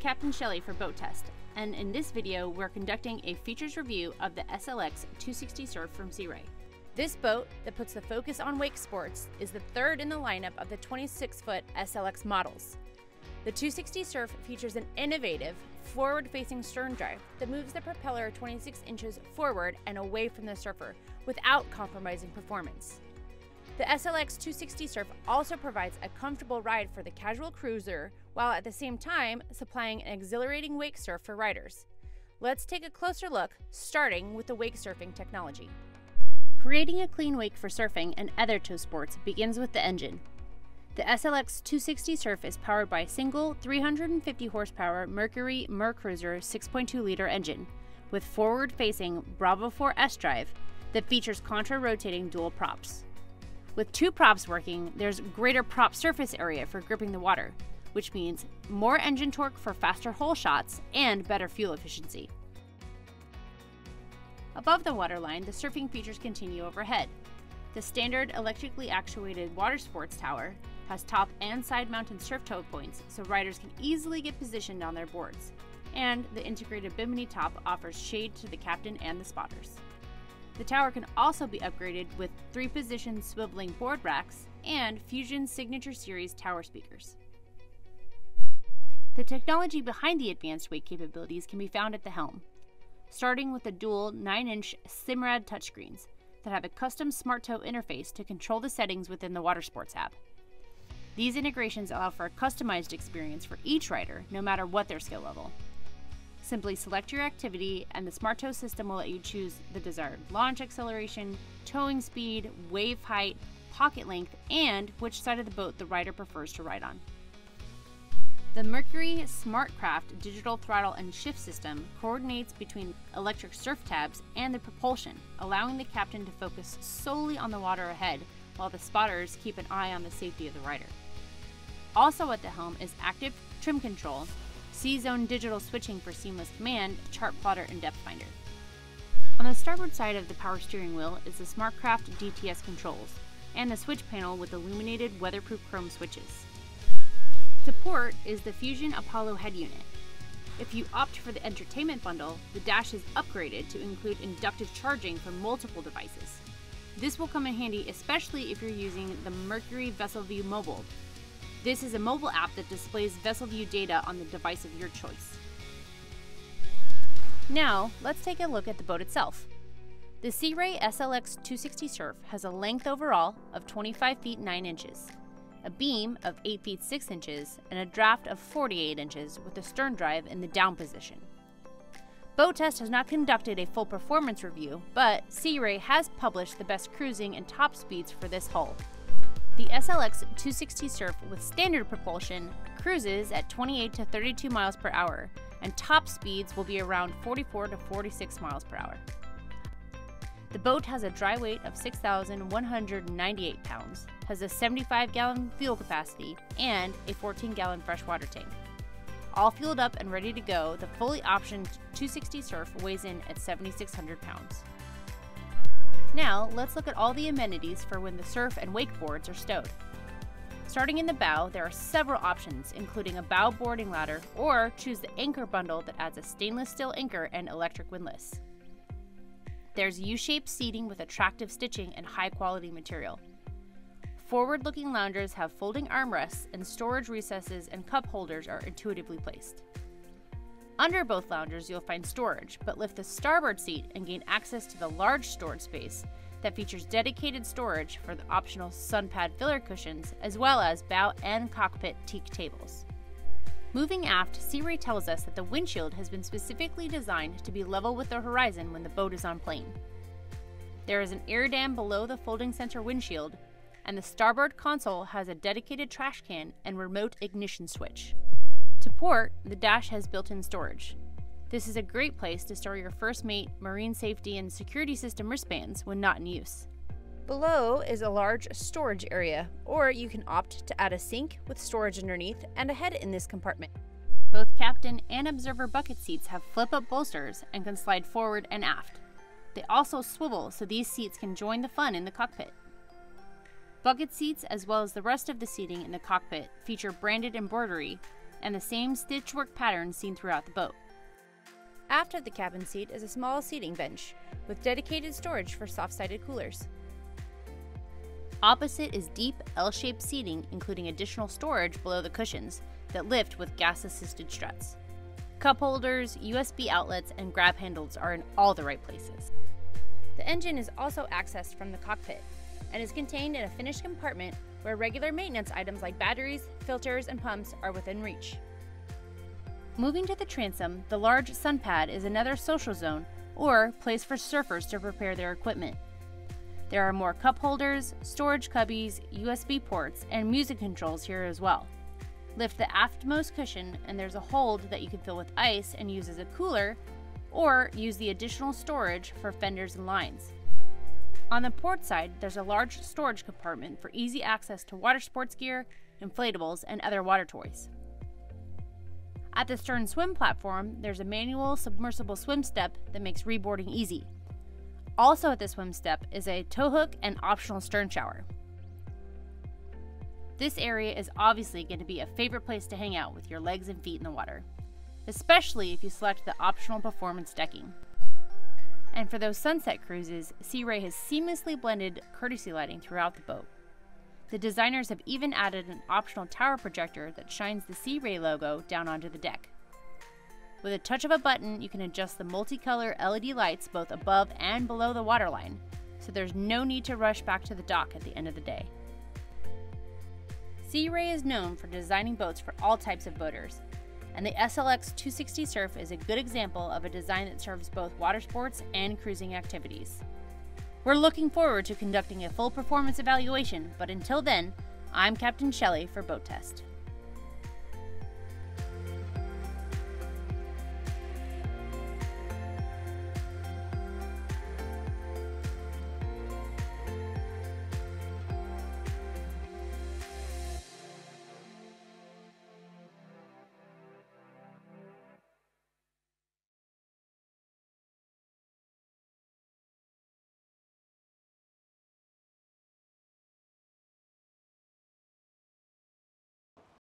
Captain Shelley for Boat Test, and in this video we're conducting a features review of the SLX 260 Surf from Sea Ray. This boat that puts the focus on wake sports is the third in the lineup of the 26-foot SLX models. The 260 Surf features an innovative, forward-facing stern drive that moves the propeller 26 inches forward and away from the surfer without compromising performance. The SLX 260 Surf also provides a comfortable ride for the casual cruiser, while at the same time supplying an exhilarating wake surf for riders. Let's take a closer look, starting with the wake surfing technology. Creating a clean wake for surfing and other tow sports begins with the engine. The SLX 260 Surf is powered by a single 350 horsepower Mercury MerCruiser 6.2-liter engine with forward-facing Bravo 4S drive that features contra-rotating dual props. With two props working, there's greater prop surface area for gripping the water, which means more engine torque for faster hole shots and better fuel efficiency. Above the waterline, the surfing features continue overhead. The standard electrically actuated water sports tower has top and side mounted surf tow points so riders can easily get positioned on their boards, and the integrated bimini top offers shade to the captain and the spotters. The tower can also be upgraded with 3-position swiveling board racks and Fusion Signature Series tower speakers. The technology behind the advanced wake capabilities can be found at the helm, starting with the dual 9-inch Simrad touchscreens that have a custom SmartTow interface to control the settings within the Watersports app. These integrations allow for a customized experience for each rider, no matter what their skill level. Simply select your activity and the SmartTow system will let you choose the desired launch acceleration, towing speed, wave height, pocket length, and which side of the boat the rider prefers to ride on. The Mercury SmartCraft digital throttle and shift system coordinates between electric surf tabs and the propulsion, allowing the captain to focus solely on the water ahead while the spotters keep an eye on the safety of the rider. Also at the helm is active trim control, C-Zone digital switching for seamless command, chart plotter, and depth finder. On the starboard side of the power steering wheel is the SmartCraft DTS controls and the switch panel with illuminated weatherproof chrome switches. To port is the Fusion Apollo head unit. If you opt for the entertainment bundle, the dash is upgraded to include inductive charging for multiple devices. This will come in handy especially if you're using the Mercury VesselView Mobile. This is a mobile app that displays VesselView data on the device of your choice. Now, let's take a look at the boat itself. The Sea Ray SLX 260 Surf has a length overall of 25 feet 9 inches. A beam of 8 feet 6 inches, and a draft of 48 inches with a stern drive in the down position. Boat Test has not conducted a full performance review, but Sea Ray has published the best cruising and top speeds for this hull. The SLX 260 Surf with standard propulsion cruises at 28 to 32 miles per hour, and top speeds will be around 44 to 46 miles per hour. The boat has a dry weight of 6,198 pounds, has a 75-gallon fuel capacity, and a 14-gallon freshwater tank. All fueled up and ready to go, the fully optioned 260 Surf weighs in at 7,600 pounds. Now, let's look at all the amenities for when the surf and wakeboards are stowed. Starting in the bow, there are several options, including a bow boarding ladder, or choose the anchor bundle that adds a stainless steel anchor and electric windlass. There's U-shaped seating with attractive stitching and high-quality material. Forward-looking loungers have folding armrests, and storage recesses and cup holders are intuitively placed. Under both loungers, you'll find storage, but lift the starboard seat and gain access to the large storage space that features dedicated storage for the optional sunpad filler cushions, as well as bow and cockpit teak tables. Moving aft, Sea Ray tells us that the windshield has been specifically designed to be level with the horizon when the boat is on plane. There is an air dam below the folding center windshield, and the starboard console has a dedicated trash can and remote ignition switch. To port, the dash has built-in storage. This is a great place to store your first mate, marine safety, and security system wristbands when not in use. Below is a large storage area, or you can opt to add a sink with storage underneath and a head in this compartment. Both captain and observer bucket seats have flip-up bolsters and can slide forward and aft. They also swivel so these seats can join the fun in the cockpit. Bucket seats, as well as the rest of the seating in the cockpit, feature branded embroidery, and the same stitchwork pattern seen throughout the boat. Aft of the cabin seat is a small seating bench with dedicated storage for soft-sided coolers. Opposite is deep L-shaped seating, including additional storage below the cushions that lift with gas-assisted struts. Cup holders, USB outlets, and grab handles are in all the right places. The engine is also accessed from the cockpit and is contained in a finished compartment where regular maintenance items like batteries, filters, and pumps are within reach. Moving to the transom, the large sun pad is another social zone or place for surfers to prepare their equipment. There are more cup holders, storage cubbies, USB ports, and music controls here as well. Lift the aftmost cushion and there's a hold that you can fill with ice and use as a cooler, or use the additional storage for fenders and lines. On the port side, there's a large storage compartment for easy access to water sports gear, inflatables, and other water toys. At the stern swim platform, there's a manual submersible swim step that makes reboarding easy. Also at the swim step is a tow hook and optional stern shower. This area is obviously going to be a favorite place to hang out with your legs and feet in the water, especially if you select the optional performance decking. And for those sunset cruises, Sea Ray has seamlessly blended courtesy lighting throughout the boat. The designers have even added an optional tower projector that shines the Sea Ray logo down onto the deck. With a touch of a button, you can adjust the multicolor LED lights both above and below the waterline, so there's no need to rush back to the dock at the end of the day. Sea Ray is known for designing boats for all types of boaters, and the SLX 260 Surf is a good example of a design that serves both water sports and cruising activities. We're looking forward to conducting a full performance evaluation, but until then, I'm Captain Shelley for Boat Test.